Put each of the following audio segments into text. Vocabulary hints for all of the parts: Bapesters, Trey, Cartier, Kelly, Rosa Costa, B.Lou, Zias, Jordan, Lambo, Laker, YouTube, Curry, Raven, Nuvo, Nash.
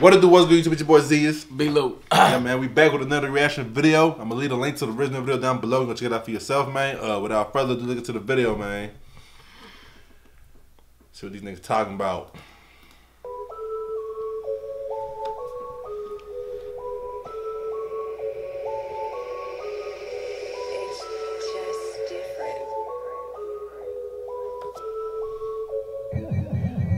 What it do, what's good, YouTube? It's your boy Zias. B.Lou. Yeah, man, we back with another reaction video. I'm gonna leave a link to the original video down below. You're gonna check it out for yourself, man. Without further ado, look into the video, man. See what these niggas talking about.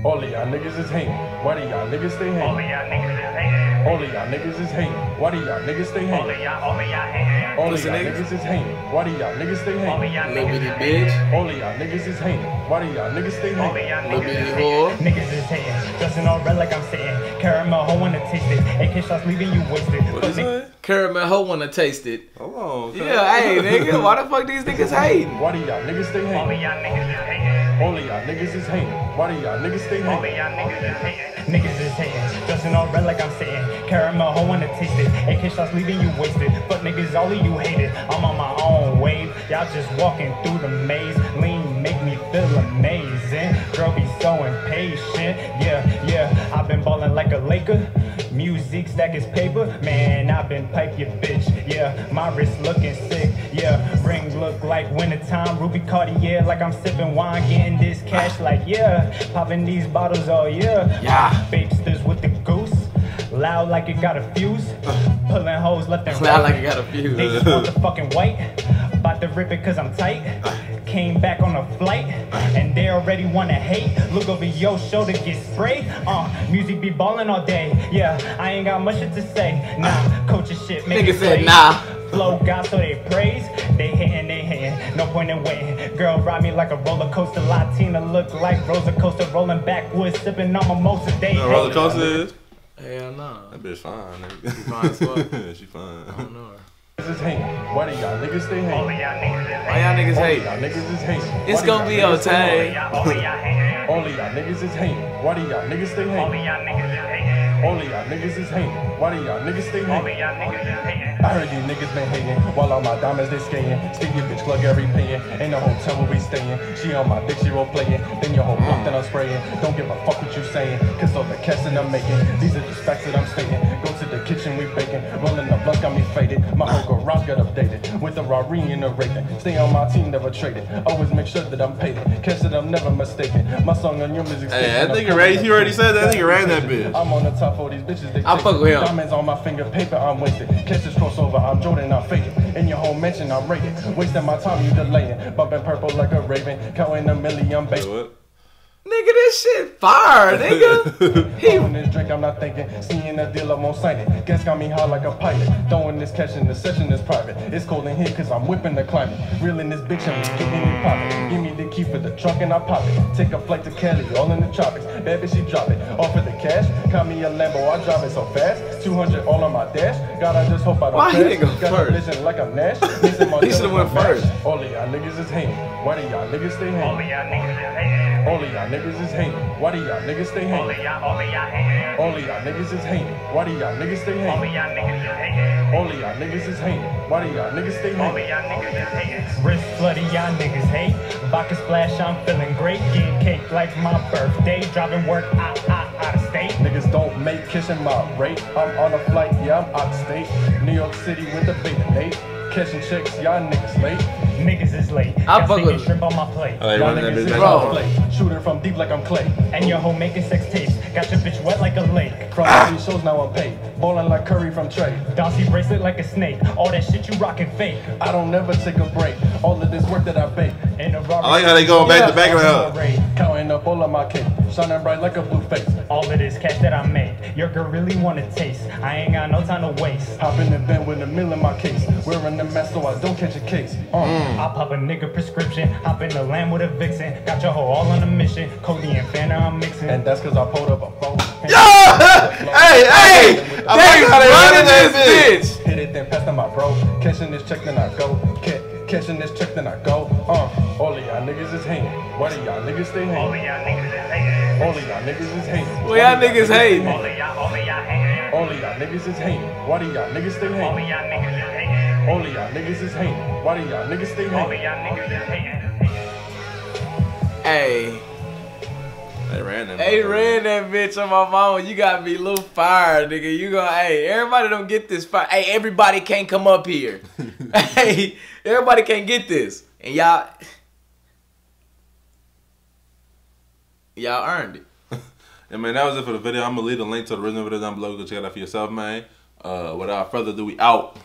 All of y'all niggas is hating. Why do y'all niggas stay hating? All of y'all niggas is hating. All of y'all niggas is hating. Why do y'all niggas stay hating? All of y'all hating. All of y'all niggas is hating. Why do y'all niggas stay hating? All of y'all niggas bitch. All of y'all niggas is hating. Why do y'all niggas stay hating? All of y'all niggas is hating. Dressing all red like I'm sitting. Caramel hoe wanna taste it. AK shots leaving you wasted. What is it? Caramel hoe wanna taste it. Hold on. Yeah, hey nigga, why the fuck these niggas hating? Why do y'all niggas stay hating? All of y'all niggas is hating. All of y'all niggas is hating. Why do y'all niggas stay hating? All of y'all niggas is hating. Niggas is hating. Dressing all red like I'm sitting. Caramel hoe wanna taste it. AK shots leaving you wasted. But niggas, all of you hate it. I'm on my own wave. Y'all just walking through the maze. Lean make me feel amazing. Girl be so impatient. Yeah. I've been balling like a Laker. Music stack is paper. Man, I've been pipe your bitch. Yeah, my wrist looking sick. Yeah, rings look like wintertime. Ruby Cartier like I'm sipping wine. Getting this cash like, yeah. Popping these bottles all year. Yeah. Bapesters with the goose. Loud like it got a fuse. Pulling hoes left and right. Loud like it got a fuse. They just want the fucking white. About to rip it cause I'm tight. Came back on a flight. And they already wanna hate. Look over your shoulder, get sprayed. Music be ballin' all day. Yeah, I ain't got much shit to say. Nah, coaching shit, make nigga said nah. Flow God, so they praise. They hitting, they hitting. No point in waiting. Girl ride me like a roller coaster. Latina look like Rosa Costa. Rolling backwards, sipping on mimosa. They no, roller coaster. Hell nah. That bitch fine, nigga. She fine as fuck. She fine. I don't know her. Is hating. Why do y'all niggas stay hating? All of y'all niggas is hating. Why y'all niggas hate? Y'all niggas is hating. It's gonna be okay. All of y'all hating. All of y'all niggas is hating. Why do y'all niggas stay hating? All of y'all niggas is hating. All of y'all niggas is hating. Why do y'all niggas stay hating? All of y'all niggas is hating. I heard you niggas been hating. While all my diamonds they skating. Stick your bitch plug every pin. In the hotel where we staying. She on my dick, she roll playing. Then your whole month that I'm spraying. Don't give a fuck what you saying. Cause all the cash that I'm making. These are the facts that I'm stating. Go to the kitchen we baking. Rolling the blunt got me faded. My whole garage got updated. With the Rari and the Raven. Stay on my team, never traded. Always make sure that I'm paid. Catch that I'm never mistaken. My song on your music station. Hey, that nigga ran, he already said that nigga ran that bitch. I'm on the top of these bitches. They I fuck with him. Diamonds on my finger, paper I'm wasted. Catch this crossover, I'm Jordan, I'm faded. In your whole mansion, I'm rated. Wasting my time, you delaying. Bumping purple like a Raven. Counting a million, baby. Nigga, this shit fire, nigga. He on this drink, I'm not thinking. Seeing a deal, I won't sign it. Guess got me high like a pilot. Throwing this cash in the session is private. It's cold in here cause I'm whipping the climate. Reeling this bitch and getting me poppin'. Give me the key for the truck and I pop it. Take a flight to Kelly, all in the tropics. Baby, she drop it. Offer the cash. Call me a Lambo, I drive it so fast. 200 all on my dash. God, I just hope I don't crash. Got a vision like I'm Nash. He should've went first. All of y'all niggas is hating. Why do y'all niggas stay hating? All of y'all niggas is hating. All of y'all niggas is hating. Why do y'all niggas stay hating? All of y'all hating. All of y'all niggas is hating. Why do y'all niggas stay hating? All of y'all niggas is hating. All of y'all niggas is hating. Why do y'all niggas stay hating? All of y'all niggas is hating. Wrist bloody, y'all niggas hate. Vodka splash, I'm feeling great. Getting cake like my birthday. Driving work out of state. Niggas don't make kissing my rate. I'm on a flight, yeah, I'm out of state. New York City with a big date. Catching chicks, y'all niggas late. Niggas is late. I fuck with shrimp on my plate. Y'all niggas is late. Shooter from deep like I'm Clay. And your hoe making sex tapes. Got your bitch wet like a lake. From these shows now I'm paid. Ballin' like Curry from Trey. Dossie bracelet like a snake. All that shit you rockin' fake. I don't never take a break. All of this work that I bake. And the robbery. I like how they going back to back of her. Counting up all of my cake. Shining bright like a blue face. All of this cash that I make. Your girl really wanna taste. I ain't got no time to waste. Hop in the bin with a meal in my case. Wearing the mess so I don't catch a case. I pop a nigga prescription. Hop in the Lamb with a vixen. Got your hoe all on a mission. Cody and Fanta I'm mixing. And that's cause I pulled up a phone. Hey! They running this bitch! Hit it then pass on my bro. Catching this check then I go. Catching this check then I go. All of y'all niggas is hating. Why do y'all niggas stay hating? All of y'all niggas is hating. All of y'all niggas is hating. Why y'all niggas hating? All of y'all hating. All of y'all niggas is hating. Why do y'all niggas stay hating? All of y'all niggas is hating. All of y'all niggas is hating. Why do y'all niggas stay hating? All of y'all niggas is hating. Hey. They ran that bitch. They ran that bitch on my mama. You got B.Lou fired, nigga. You gonna, hey, everybody don't get this fire. Hey, everybody can't come up here. Hey, everybody can't get this. And y'all earned it. And man, that was it for the video. I'm gonna leave the link to the original video down below. Go check it out for yourself, man. Without further ado, we out.